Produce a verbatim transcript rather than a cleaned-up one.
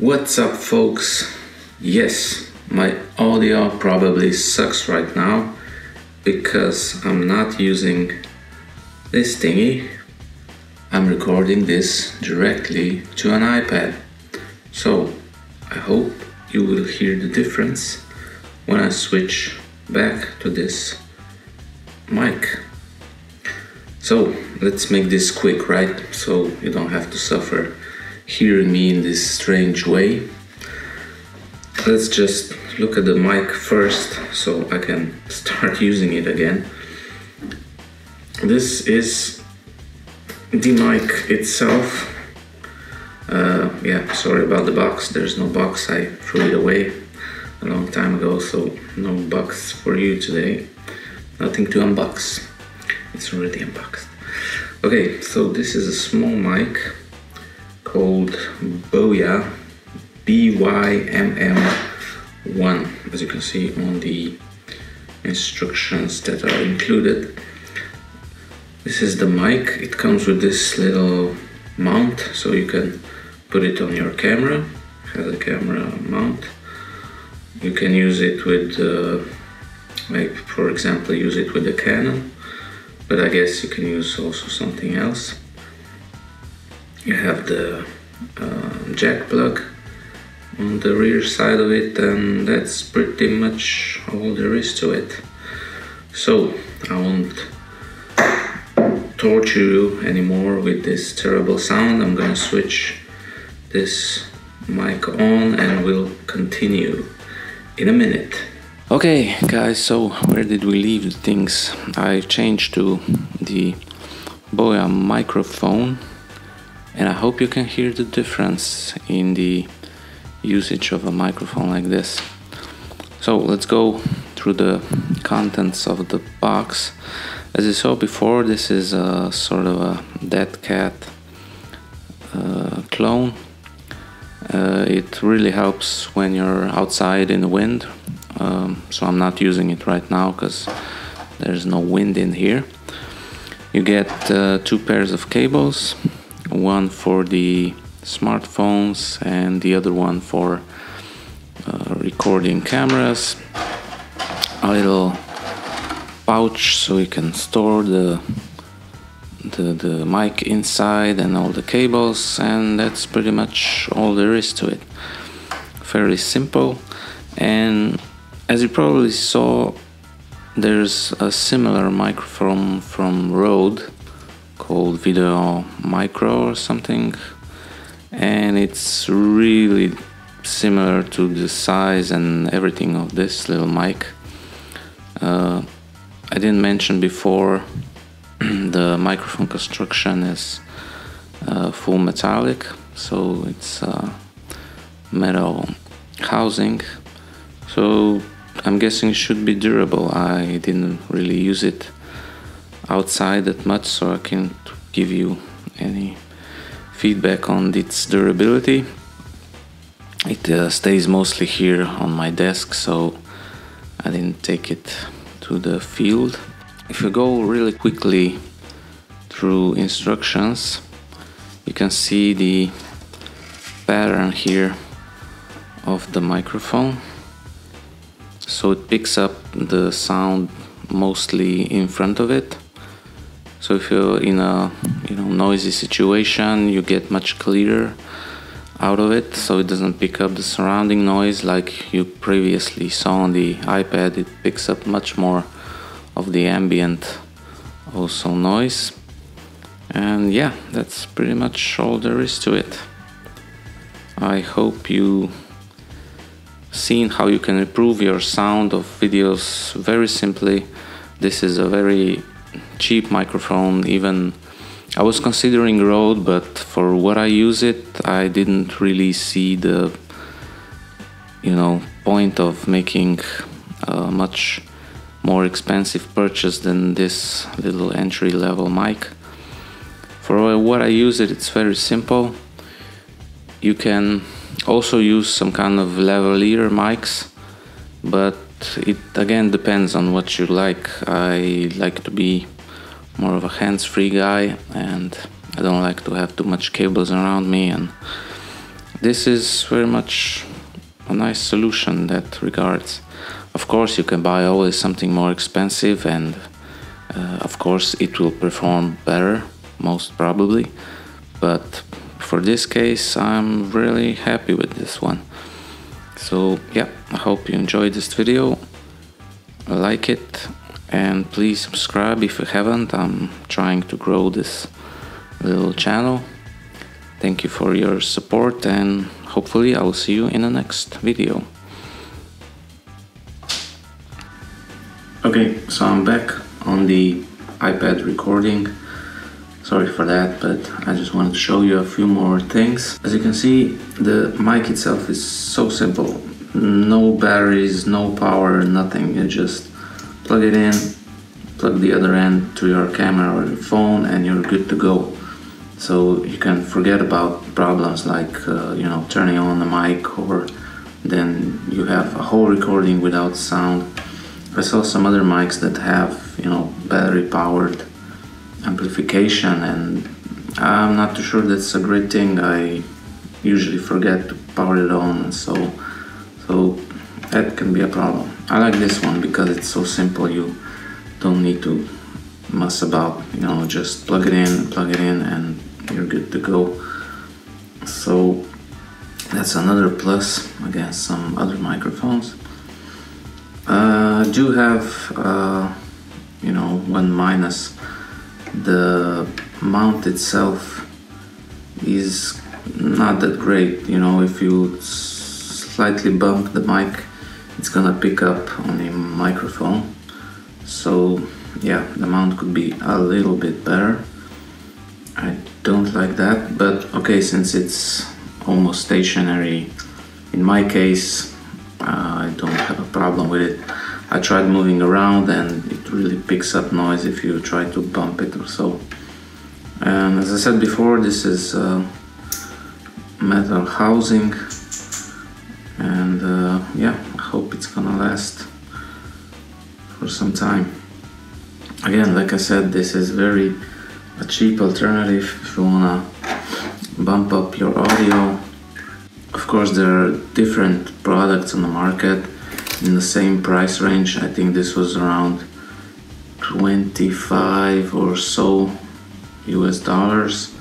What's up, folks? Yes, my audio probably sucks right now because I'm not using this thingy. I'm recording this directly to an iPad. So I hope you will hear the difference when I switch back to this mic. So let's make this quick, right? So you don't have to suffer hearing me in this strange way. Let's just look at the mic first so I can start using it again. This is the mic itself. Uh, yeah, sorry about the box. There's no box. I threw it away a long time ago, so no box for you today. Nothing to unbox. It's already unboxed. Okay, so this is a small mic called Boya B Y M M one, as you can see on the instructions that are included. This is the mic. It comes with this little mount, so you can put it on your camera. It has a camera mount. You can use it with, uh, like for example, use it with a Canon, but I guess you can use also something else. You have the uh, jack plug on the rear side of it, and that's pretty much all there is to it. So I won't torture you anymore with this terrible sound. I'm gonna switch this mic on and we'll continue in a minute. Okay guys, so where did we leave things? I changed to the Boya microphone, and I hope you can hear the difference in the usage of a microphone like this. So let's go through the contents of the box. As you saw before, this is a sort of a dead cat uh, clone. Uh, it really helps when you're outside in the wind. Um, so I'm not using it right now because there's no wind in here. You get uh, two pairs of cables. One for the smartphones and the other one for uh, recording cameras. A little pouch so you can store the, the the mic inside and all the cables, and that's pretty much all there is to it. Fairly simple, and as you probably saw, there's a similar microphone from Rode called Video Micro or something, and it's really similar to the size and everything of this little mic. Uh, I didn't mention before the microphone construction is uh, full metallic, so it's a metal housing, so I'm guessing it should be durable. I didn't really use it outside that much, so I can't give you any feedback on its durability. It uh, stays mostly here on my desk, so I didn't take it to the field. If you go really quickly through instructions, you can see the pattern here of the microphone. So it picks up the sound mostly in front of it. So if you're in a you know noisy situation, you get much clearer out of it, so it doesn't pick up the surrounding noise like you previously saw on the iPad. It picks up much more of the ambient also noise, and yeah, that's pretty much all there is to it. I hope you seen how you can improve your sound of videos very simply. This is a very cheap microphone. Even I was considering Rode, but for what I use it, I didn't really see the you know point of making a much more expensive purchase than this little entry-level mic. For what I use it, it's very simple. You can also use some kind of lavalier mics, but it again depends on what you like. I like to be more of a hands-free guy, and I don't like to have too much cables around me, and This is very much a nice solution that regards. Of course, you can buy always something more expensive, and uh, of course it will perform better, most probably, but for this case I'm really happy with this one. So yeah, I hope you enjoyed this video, like it, and please subscribe if you haven't. I'm trying to grow this little channel. Thank you for your support, and hopefully I will see you in the next video. Okay, so I'm back on the iPad recording. Sorry for that, but I just wanted to show you a few more things. As you can see, the mic itself is so simple. No batteries, no power, nothing. You just plug it in, plug the other end to your camera or your phone, and you're good to go. So you can forget about problems like uh, you know, turning on the mic, or then you have a whole recording without sound. I saw some other mics that have, you know, battery powered amplification, and I'm not too sure that's a great thing. I usually forget to power it on, so so that can be a problem. I like this one because it's so simple. You don't need to mess about, you know, just plug it in, plug it in, and you're good to go. So that's another plus against some other microphones. Uh, I do have uh, you know, one minus. The mount itself is not that great. You know, if you slightly bump the mic, it's gonna pick up on the microphone. So yeah, the mount could be a little bit better. I don't like that, but okay, since it's almost stationary, in my case, uh, I don't have a problem with it. I tried moving around, and it really picks up noise if you try to bump it or so. And as I said before, this is uh, metal housing, and uh, yeah, I hope it's gonna last for some time. Again, like I said, this is very a cheap alternative if you wanna bump up your audio. Of course, there are different products on the market in the same price range. I think this was around twenty-five or so U S dollars,